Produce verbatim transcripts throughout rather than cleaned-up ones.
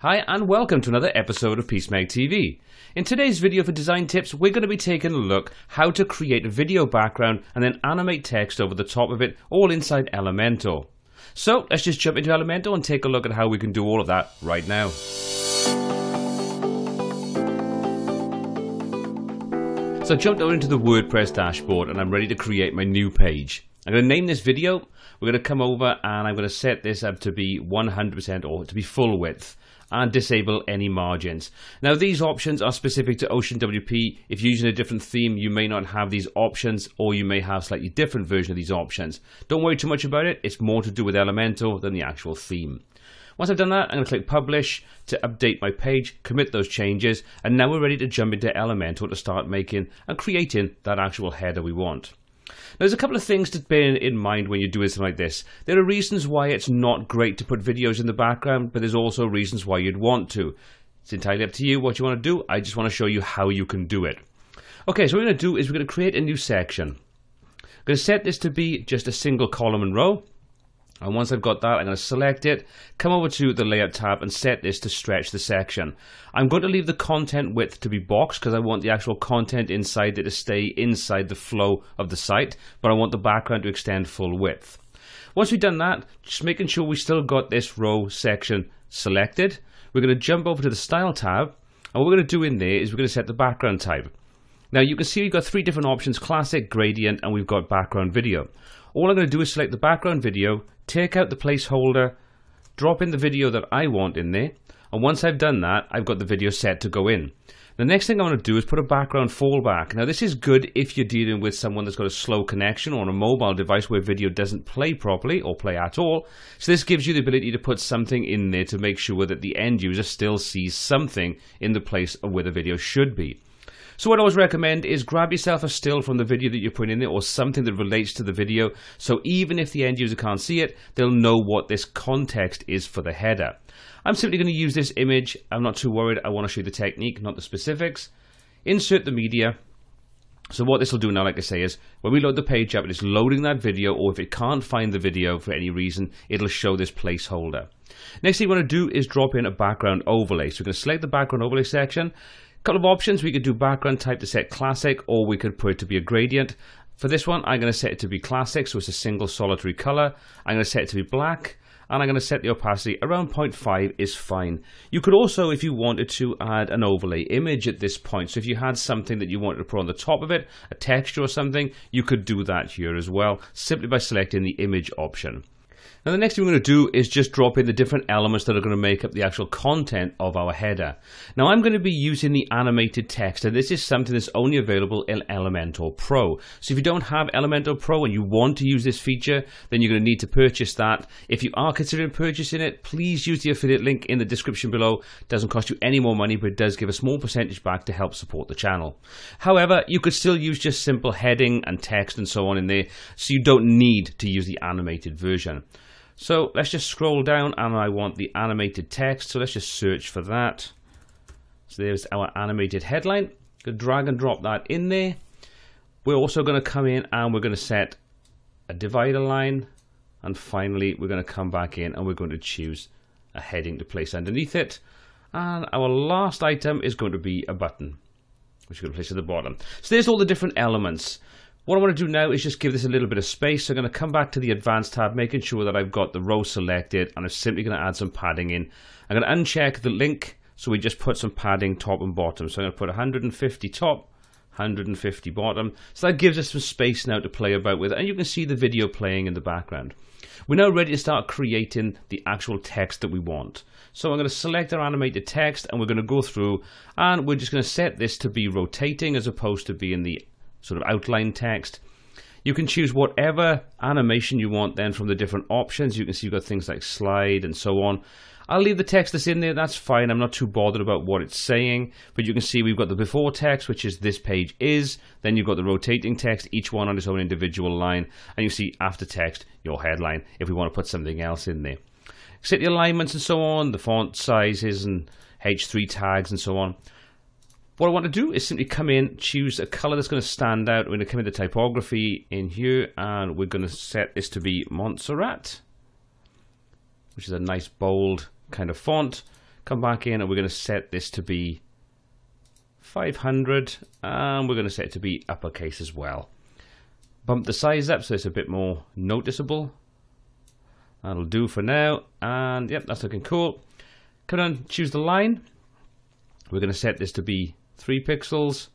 Hi and welcome to another episode of Peacemake T V. In today's video for design tips, we're going to be taking a look how to create a video background and then animate text over the top of it, all inside Elementor. So let's just jump into Elementor and take a look at how we can do all of that right now. So I jumped over into the WordPress dashboard and I'm ready to create my new page. I'm going to name this video, we're going to come over and I'm going to set this up to be one hundred percent or to be full width and disable any margins. Now these options are specific to Ocean W P. If you're using a different theme you may not have these options, or you may have a slightly different version of these options. Don't worry too much about it, it's more to do with Elementor than the actual theme. Once I've done that, I'm going to click publish to update my page, commit those changes, and now we're ready to jump into Elementor to start making and creating that actual header we want. There's a couple of things to bear in mind when you're doing something like this. There are reasons why it's not great to put videos in the background, but there's also reasons why you'd want to. It's entirely up to you what you want to do. I just want to show you how you can do it. Okay, so what we're going to do is we're going to create a new section. I'm going to set this to be just a single column and row. And once I've got that, I'm going to select it, come over to the Layout tab and set this to stretch the section. I'm going to leave the content width to be boxed because I want the actual content inside it to stay inside the flow of the site, but I want the background to extend full width. Once we've done that, just making sure we still got this row section selected, we're going to jump over to the Style tab, and what we're going to do in there is we're going to set the background type. Now you can see we've got three different options, Classic, Gradient, and we've got Background Video. All I'm going to do is select the background video, take out the placeholder, drop in the video that I want in there, and once I've done that, I've got the video set to go in. The next thing I want to do is put a background fallback. Now this is good if you're dealing with someone that's got a slow connection or on a mobile device where video doesn't play properly or play at all. So this gives you the ability to put something in there to make sure that the end user still sees something in the place of where the video should be. So what I always recommend is grab yourself a still from the video that you're putting in there or something that relates to the video, so even if the end user can't see it, they'll know what this context is for the header. I'm simply going to use this image. I'm not too worried. I want to show you the technique, not the specifics. Insert the media. So what this will do now, like I say, is when we load the page up, it's loading that video, or if it can't find the video for any reason, it'll show this placeholder. Next thing you want to do is drop in a background overlay. So we're going to select the background overlay section. Couple of options, we could do background type to set classic, or we could put it to be a gradient. For this one I'm going to set it to be classic, so it's a single solitary color. I'm going to set it to be black, and I'm going to set the opacity around zero point five is fine. You could also, if you wanted to, add an overlay image at this point, so if you had something that you wanted to put on the top of it, a texture or something, you could do that here as well, simply by selecting the image option. Now the next thing we're going to do is just drop in the different elements that are going to make up the actual content of our header. Now I'm going to be using the animated text, and this is something that's only available in Elementor Pro. So if you don't have Elementor Pro and you want to use this feature, then you're going to need to purchase that. If you are considering purchasing it, please use the affiliate link in the description below. It doesn't cost you any more money, but it does give a small percentage back to help support the channel. However, you could still use just simple heading and text and so on in there, so you don't need to use the animated version. So let's just scroll down and I want the animated text, so let's just search for that. So there's our animated headline. Gonna drag and drop that in there. We're also going to come in and we're going to set a divider line, and finally we're going to come back in and we're going to choose a heading to place underneath it, and our last item is going to be a button which we're going to place at the bottom. So there's all the different elements. What I want to do now is just give this a little bit of space, so I'm going to come back to the Advanced tab, making sure that I've got the row selected, and I'm simply going to add some padding in. I'm going to uncheck the link, so we just put some padding top and bottom. So I'm going to put one hundred fifty top, one hundred fifty bottom, so that gives us some space now to play about with, and you can see the video playing in the background. We're now ready to start creating the actual text that we want. So I'm going to select our animated text, and we're going to go through, and we're just going to set this to be rotating as opposed to being the sort of outline text. You can choose whatever animation you want then from the different options. You can see you've got things like slide and so on. I'll leave the text that's in there, that's fine. I'm not too bothered about what it's saying, but you can see we've got the before text, which is this page is, then you've got the rotating text, each one on its own individual line, and you see after text, your headline, if we want to put something else in there. Set the alignments and so on, the font sizes and H three tags and so on. What I want to do is simply come in, choose a color that's going to stand out. We're going to come into typography in here, and we're going to set this to be Montserrat, which is a nice bold kind of font. come back in and we're going to set this to be five hundred, and we're going to set it to be uppercase as well. Bump the size up so it's a bit more noticeable. That'll do for now, and yep, that's looking cool. Come on, choose the line. We're going to set this to be three pixels,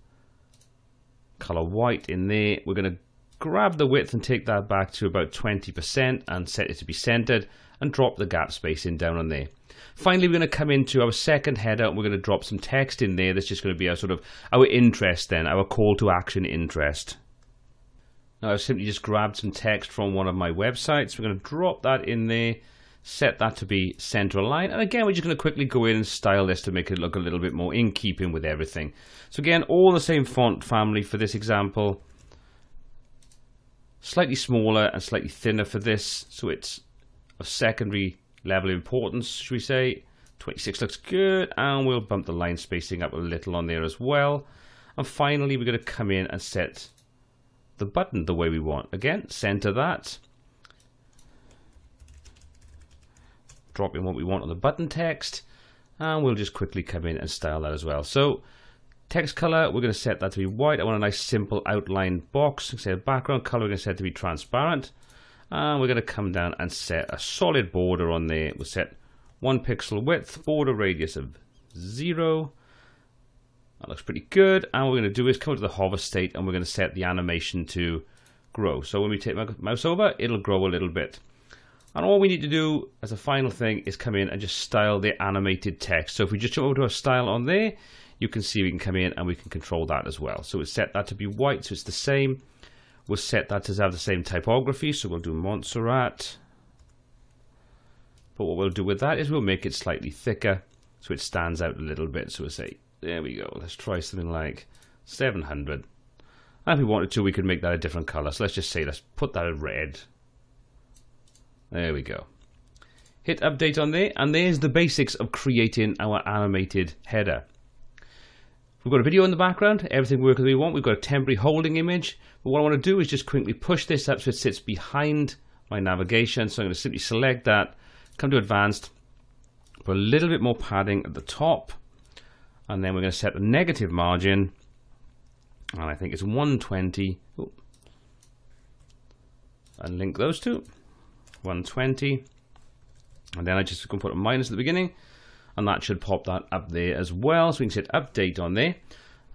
color white in there. We're going to grab the width and take that back to about twenty percent and set it to be centered and drop the gap spacing down on there. Finally, we're going to come into our second header and we're going to drop some text in there. That's just going to be our sort of our interest then, our call to action interest. Now I've simply just grabbed some text from one of my websites. We're going to drop that in there, set that to be center align, and again we're just going to quickly go in and style this to make it look a little bit more in keeping with everything. So again, all the same font family for this example. Slightly smaller and slightly thinner for this, so it's of secondary level importance, should we say. twenty-six looks good, and we'll bump the line spacing up a little on there as well. And finally, we're going to come in and set the button the way we want. Again, center that. Drop in what we want on the button text, and we'll just quickly come in and style that as well. So text color, we're going to set that to be white. I want a nice simple outline box. Set background color, we're going to set to be transparent. And we're going to come down and set a solid border on there. We'll set one pixel width, border radius of zero. That looks pretty good. And what we're going to do is come to the hover state and we're going to set the animation to grow. So when we take my mouse over, it'll grow a little bit. And all we need to do as a final thing is come in and just style the animated text. So if we just jump over to our style on there, you can see we can come in and we can control that as well. So we'll set that to be white, so it's the same. We'll set that to have the same typography, so we'll do Montserrat. But what we'll do with that is we'll make it slightly thicker, so it stands out a little bit. So we'll say, there we go. Let's try something like seven hundred. And if we wanted to, we could make that a different color. So let's just say, let's put that in red. There we go. Hit update on there, and there's the basics of creating our animated header. We've got a video in the background, everything works as we want. We've got a temporary holding image. But what I want to do is just quickly push this up so it sits behind my navigation. So I'm going to simply select that, come to advanced, put a little bit more padding at the top. And then we're going to set a negative margin. And I think it's one twenty. Ooh. And link those two. one twenty. And then I just can put a minus at the beginning. And that should pop that up there as well. So we can set update on there.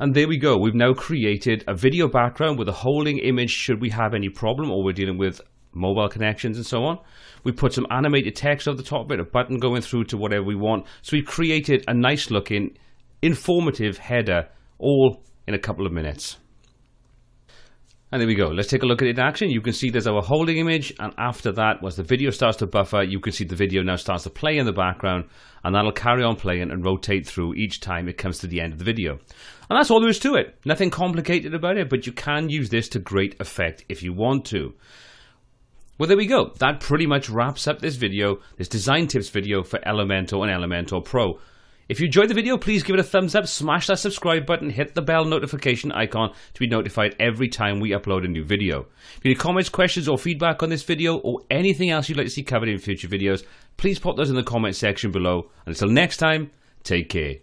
And there we go. We've now created a video background with a holding image should we have any problem or we're dealing with mobile connections and so on. We put some animated text over the top of it, a button going through to whatever we want. So we've created a nice looking, informative header all in a couple of minutes. And there we go. Let's take a look at it in action. You can see there's our holding image, and after that, once the video starts to buffer, you can see the video now starts to play in the background, and that'll carry on playing and rotate through each time it comes to the end of the video. And that's all there is to it. Nothing complicated about it, but you can use this to great effect if you want to. Well, there we go. That pretty much wraps up this video, this design tips video for Elementor and Elementor Pro. If you enjoyed the video, please give it a thumbs up, smash that subscribe button, hit the bell notification icon to be notified every time we upload a new video. If you have any comments, questions or feedback on this video or anything else you'd like to see covered in future videos, please pop those in the comment section below. And until next time, take care.